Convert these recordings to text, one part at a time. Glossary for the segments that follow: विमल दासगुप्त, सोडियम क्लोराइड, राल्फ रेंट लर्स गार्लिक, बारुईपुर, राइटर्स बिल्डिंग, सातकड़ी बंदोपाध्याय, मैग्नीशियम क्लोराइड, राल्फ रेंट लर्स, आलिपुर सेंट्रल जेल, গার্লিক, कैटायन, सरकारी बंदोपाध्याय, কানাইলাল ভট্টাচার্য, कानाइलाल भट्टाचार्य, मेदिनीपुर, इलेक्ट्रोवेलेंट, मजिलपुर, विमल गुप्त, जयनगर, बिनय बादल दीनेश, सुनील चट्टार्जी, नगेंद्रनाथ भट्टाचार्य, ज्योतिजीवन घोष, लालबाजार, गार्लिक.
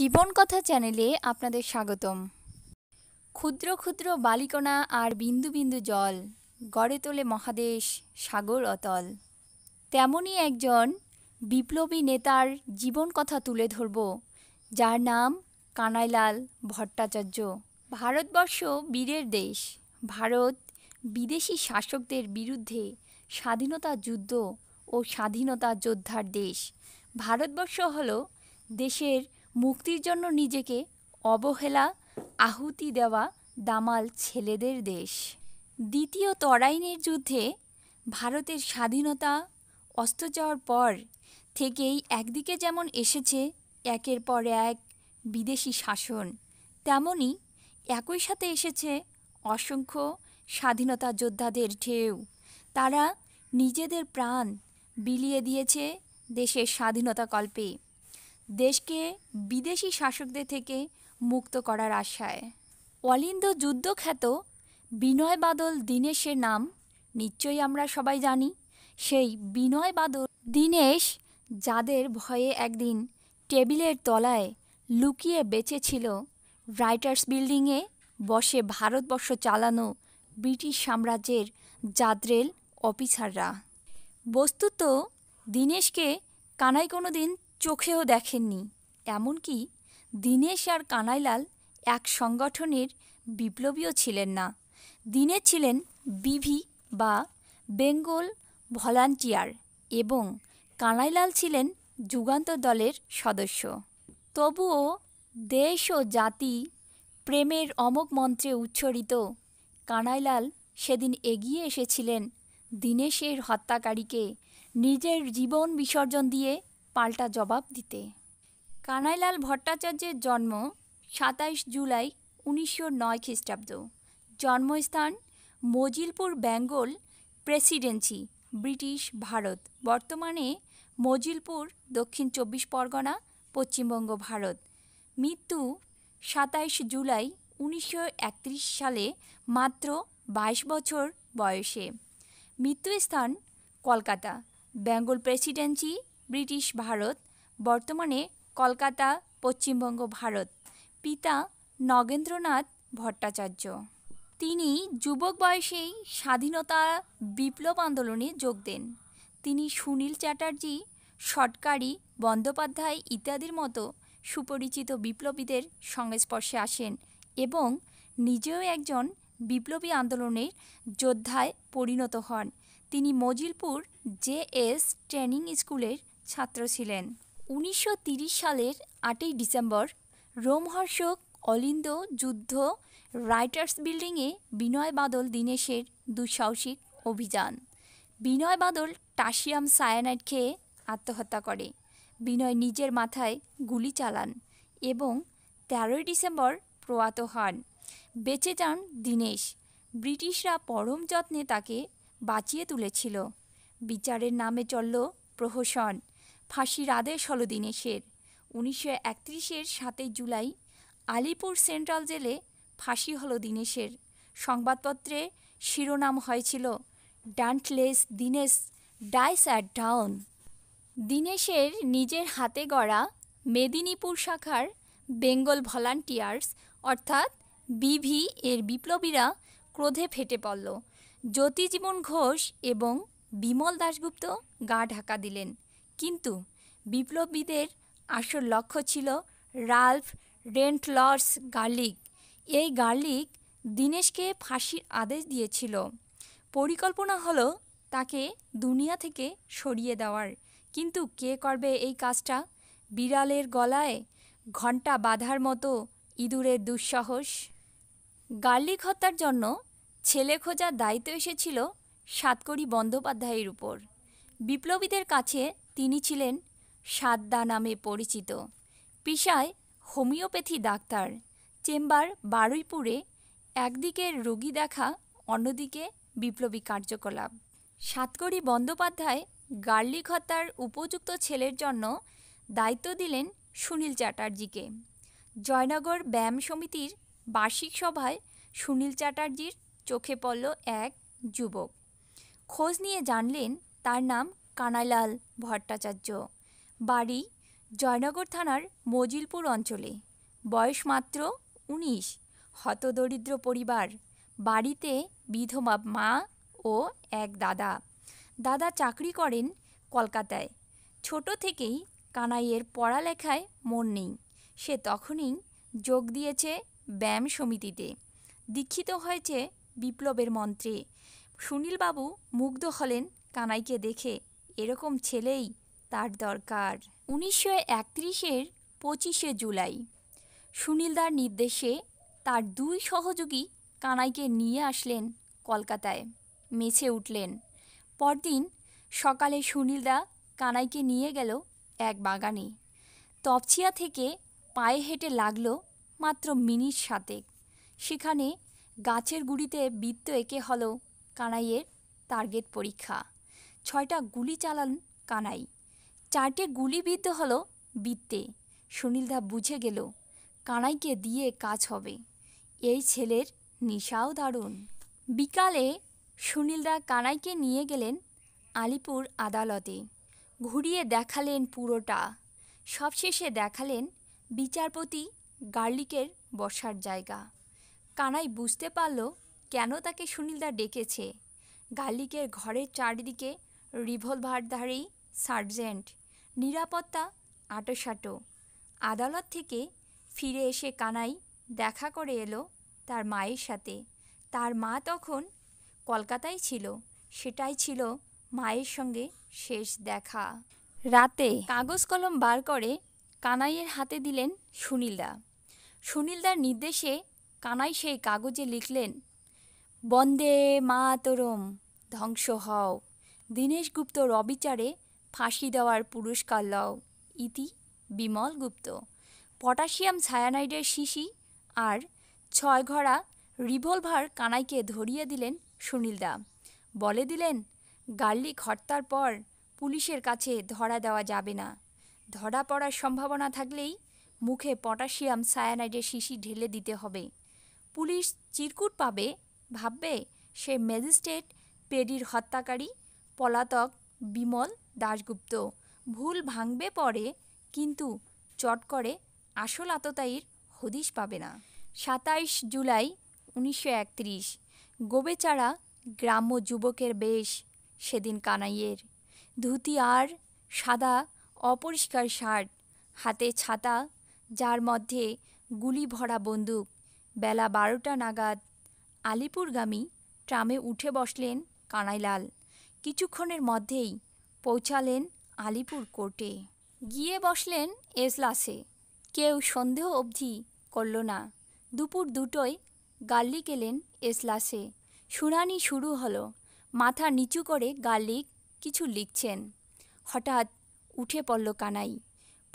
जीवन कथा चैनेले आपनादेर स्वागतम। क्षुद्र क्षुद्र बालिकणा और बिंदु बिंदु जल गड़े तोले महादेश सागर अतल। तेमोनी एकजन विप्लवी नेतार जीवन कथा तुले धरब जार नाम कानाइलाल भट्टाचार्य। भारतवर्ष वीरेर देश। भारत विदेशी शासकदेर बिरुद्धे स्वाधीनता युद्ध और स्वाधीनता योद्धार देश। भारतवर्ष हलो देशेर मुक्तिर जन्य निजेके अवहेला आहुति देवा दामाल छेलेदेर देश। द्वितीय तराइनेर युद्धे भारतेर स्वाधीनता अस्त जाओयार पर थेकेई एकदिके जेमन एसेछे एकेर पर एक विदेशी शासन, तेमोनी एकई साथे एसेछे असंख्य स्वाधीनता योद्धादेर ढेउ। तारा निजेदेर प्राण बिलिये दियेछे देशेर स्वाधीनता कल्पे, देश के विदेशी शासकदेर थेके मुक्त करार आशाय। अलिंद युद्धख्यात बिनय बादल दीनेशेर नाम निश्चयई आमरा सबाई जानी। सेई बिनय बादल दीनेश जादेर भये एकदिन टेबिलेर तलाय लुकिये बेचे छिलो, राइटर्स बिल्डिंगे बसे भारतवर्ष चालानो ब्रिटिश साम्राज्येर जाद्रेल अफिसाररा। वस्तुत दीनेशके कानाई कोनोदिन चोखेओ देखेननी। एमनकि दीनेश और कानाइलाल एक संगठनेर विप्लबीओ छिलेन ना। दीनेश छिलेन बीवी बा बेंगल भलान्टियार एवं कानाइलाल छिलेन जुगान्तर दलेर सदस्य। तबुओ देश और जाति प्रेमेर अमोघ मंत्रे उच्छरित कानाइलाल सेदिन एगिए एसेछिलेन दीनेशेर हत्याकारीके निजेर जीवन विसर्जन दिए पाल्टा जवाब दीते। कानाइलाल भट्टाचार्य जन्म 27 जुलाई 1909 ख्रीस्टाब्द। जन्मस्थान मजिलपुर Bengal presidency British Bharat. बर्तमाने मजिलपुर दक्षिण 24 परगना पश्चिमबंग भारत। मृत्यु 27 जुलाई 1931 साले मात्र 22 बछर बयसे। मृत्युस्थान Kolkata Bengal presidency British Bharat. बर्तमाने कलकाता पश्चिमबंग भारत। पिता नगेंद्रनाथ भट्टाचार्य। तिनी युवक बयसेई स्वाधीनता विप्लव आंदोलने जोग देन। तिनी सुनील चट्टार्जी, सरकारी बंदोपाध्याय इत्यादिर मतो सुपरिचित विप्लबीदेर संस्पर्शे आसेन एबं निजेओ एकजन विप्लबी आंदोलनेर योद्धाय परिणत हन। तिनी मजिलपुर JS ट्रेनिंग स्कूलेर छात्र छिलेन। 1930 सालेर 8 डिसेम्बर रोमहर्षक अलिंद युद्ध राइटर्स बिल्डिंगे बिनय बादल दीनेशेर दुस्साहसिक अभियान। बिनय बादल टाशियम सायानाइड खेये आत्महत्या करे। बिनय निजेर माथाय गुली चालान एबं 13 डिसेम्बर प्रयात हन। बेचे जान दीनेश। ब्रिटिशरा परम यत्ने ताके बाँचिए तुलेछिल। विचारेर नामे चलल प्रहसन। फाँसिर आदेश हलो दीनेशेर। 1931 7 जुलाई आलिपुर सेंट्रल जेले फाँसि हलो दीनेशेर। संबादपत्रे शिरोनाम हयेछिल dauntless Dinesh dies at dawn. दीनेशेर निजेर हाथे गड़ा मेदिनीपुर शाखार बेंगल भलान्टियार्स अर्थात बीवी एर विप्लबीरा क्रोधे फेटे पड़ल। ज्योतिजीवन घोष एवं विमल दासगुप्त गा ढाका दिलेन। किन्तु विप्लबीदेर आसल लक्ष्य छिलो राल्फ रेंट लर्स गार्लिक। ये गार्लिक दीनेशके फाँसिर आदेश दिएछिलो। परिकल्पना हलो ताके दुनिया थेके सरिये देवार। किन्तु के करबे एई काजटा? बिड़ालेर गलाय घंटा बाधार मतो इदुरेर दुस्साहस। गार्लिक हत्यार जन्य छेले खोजार दायित्व एसेछिलो सातकड़ी बंदोपाध्यायेर उपर। विप्लबीदेर काछे तिनी छिलेन साद्दा नामे परिचित। पेशाय होमिओपैथी डाक्तार। चेम्बार बारुईपुरे। एकदिके रोगी देखा, अन्यदिके विप्लबी कार्यकलाप। सातकड़ी बंदोपाध्याय गार्लिक हत्यार उपयुक्त छेलेर जन्य दायित्व दिलेन सुनील चट्टार्जीके। जयनगर ब्यायाम समितिर वार्षिक सभाय सुनील चट्टार्जीर चोखे पड़ल एक युवक। खोज निये जानलेन तार नाम कानाइलाल भट्टाचार्य। बाड़ी जयनगर थानार मजिलपुर अंचले बयस मात्र 19 हतदरिद्र परिवार बाड़ीते विधवा मा ओ एक दादा दादा चाकरी करें कलकाताय। छोटो थेकेई कानाइयेर पढ़ालेखाय मन नहीं। से तखोनी जोग दिए ब्यायाम समितिते दीक्षित होयेछे विप्लबेर मंत्रे। सुनील बाबू मुग्ध हलेन कानाइके देखे, एरकम छेलेई तार दरकार। 1931 25 जुलाई सुनीलदार निर्देशे तार दुई सहयोगी कानाइके निये आसलें कलकाताय। मेछे उठलें। परदिन सकाले सुनीलदा कानाइके निये गेल एक बागाने। तपछिया थेके पाये हेटे लागलो मात्र मिनिट 7। सेखाने गाछेर गुड़ीते बृत्त एके हलो कानाइयेर टार्गेट परीक्षा। 6टा गुली चालान कानाई। 4टে गुलिबिদ্ধ हलो बृत्ते। सुनीलदा बुझे गेल कानाइके दिए काज होबे। एई छेलेर निशाओ दारुण। बिकाले सुनीलदा कानाइके निये गेलेन आलिपुर आदालते। घुरिए देखालेन पुरोटा। सबशेषे देखालेन विचारपति गार्लिकेर बसार जायगा। कानाई बुझते पारलो केन ताके सुनीलदा डेकेछे। गार्लिकेर घरेर चारिदिके रिभलभारधारी सार्जेंट निरापत्ता आटोसाटो। आदालत थेके फिरे एसे कानाई देखा करे एलो तार मायेर साथे। तार मा तखन कलकाताय छिलो। सेटाई छिलो मायेर संगे शेष देखा। राते कागज कलम बार करे कानाइयेर हाथे दिलेन सुनीलदा। सुनीलदार निर्देशे कानाई सेई कागजे लिखलेन, बंदे मातरम, ध्वंस हओ, दीनेश गुप्तर अबिचारे फाँसी देवार पुरस्कार लाओ, इति विमल गुप्त। पटाशियम सायानाइडेर शीशी और 6 घड़ा रिभलभार कानाइके धरिए दिलेन सुनीलदा। बोले दिलेन, गार्लिक हत्यार पर पुलिशेर काछे धरा देवा जाबे ना। धरा पड़ार सम्भावना थाकलेई मुखे पटाशियम सायानाइडेर शीशी ढेले दिते हबे। पुलिश चिरकुट पाबे, भाबबे से मेजिस्ट्रेट पेडिर हत्याकारी पलातक विमल दासगुप्त। भूल भांगबे पड़े किन्तु चट करे आसल आततायीर हदिश पाबे ना। 27 जुलाई 1931 गोबेचाड़ा ग्राम्य युवकेर बेश सेदिन कानाइयेर। धुती आर सादा अपरिष्कार शार्ट, हाथे छाता, जार मध्य गुली भरा बंदूक। बेला 12टा नागाद आलिपुरगामी ट्रामे उठे बसलें कानाइलाल। किछुक्षणेर मध्येई पौंछालेन आलिपुर कोर्टे। गिये बसलेन एजलासे। केउ सन्देह अवधि करलो ना। दुपुर 2टोय गार्लिक एलेन एजलासे। शुनानी शुरू हलो। माथा नीचू करे गार्लिक किछु लिखछेन। हठात् उठे पड़ल कानाई।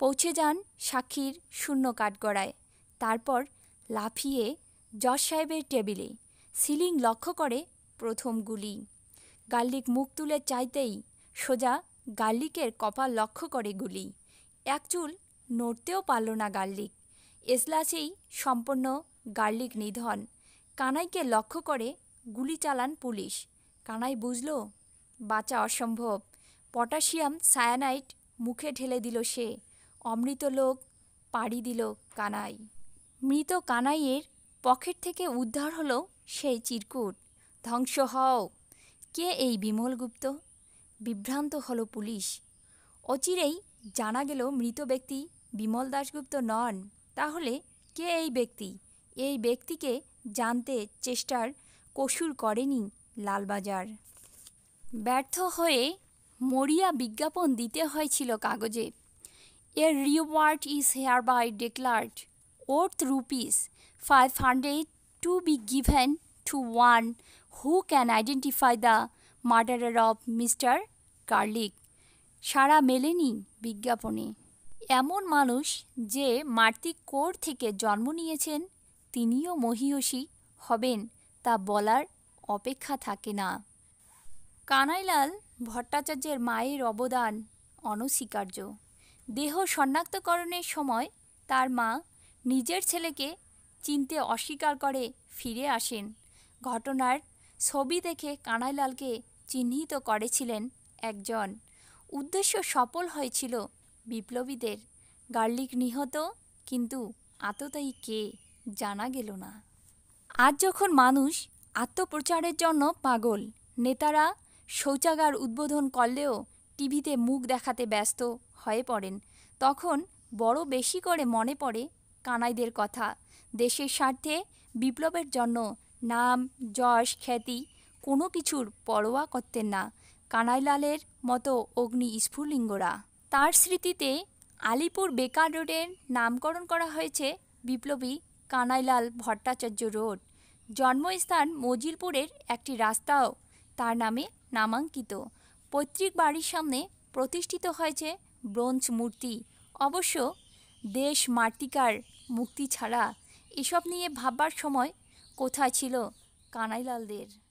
पौंछे जान साक्षीर शून्य काठगड़ाय। तारपर लाफिए जज साहेबेर टेबिले। सिलिंग लक्ष्य करे प्रथम गुली। गार्लिक मुख तुले चाइतेई सोजा गार्लिकेर कपाल लक्ष्य करे गुली। एक चूल नड़तेओ पारल ना गार्लिक। एजलासेई सम्पूर्ण गार्लिक निधन। कानाईके लक्ष्य करे गुली चालान पुलिश। कानाई बुझलो बाचा असम्भव। पटाशियम सायानाइड मुखे ढेले दिल से। अमृत लोक पाड़ी दिल कानाई। मृत कानाइयेर पकेट थेके उद्धार हलो सेई चिरकुट। ध्वंस हओ। के एई विमल गुप्त? बिभ्रांत हलो पुलिश। अचिरेई जाना गेल मृत व्यक्ति विमल दासगुप्त नन। ताहले के एई व्यक्ति? एई व्यक्तिके जानते चेष्टार कसूर करेनी लालबाजार। व्यर्थ हये मरिया विज्ञापन दिते हयेछिलो कागजे। एर reward is hereby declared worth ₹500 to be given to one who can identify the murderer of mister गार्लिक। सारा मेलेनी विज्ञापने। एमन मानुष जे मार्तिक कोर थेके जन्म नियेछेन तिनिओ महिषी हबेन ता बलार अपेक्षा थाके ना। कानाइलाल भट्टाचार्येर मायेर अवदान अनस्वीकार्य। देह शनाक्तकरणेर समय तार मा निजेर छेलेके चिनते अस्वीकार करे फिरे आसेन। घटनार छवि देखे कानाइलालके चिन्हित करेछिलेन एकजन। उद्देश्य सफल हयेछिलो। विप्लबीदेर গার্লিক নিহত কিন্তু আততায়ী কে জানা গেল না। আজ যখন মানুষ আত্মপ্রচারের জন্য পাগল, নেতারা শৌচাগার উদ্বোধন করলেও টিভিতে মুখ দেখাতে ব্যস্ত হয়ে পড়েন, তখন বড় বেশি করে মনে পড়ে কানাইদের কথা। দেশের স্বার্থে বিপ্লবের জন্য নাম যশ খ্যাতি কোনো কিছুর পরোয়া করতেন না কানাইলালের মতো অগ্নি স্ফুলিঙ্গরা। তার স্মৃতিতে আলিপুর বেকার রোডের নামকরণ করা হয়েছে বিপ্লবী কানাইলাল ভট্টাচার্য রোড। জন্মস্থান মজিলপুরের একটি রাস্তাও তার নামে নামাঙ্কিত। পৈতৃক বাড়ির সামনে প্রতিষ্ঠিত হয়েছে ব্রোঞ্জ মূর্তি। অবশ্য দেশ মাতৃকার মুক্তি ছাড়া এসব নিয়ে ভাববার সময় কোথায় ছিল কানাইলালদের।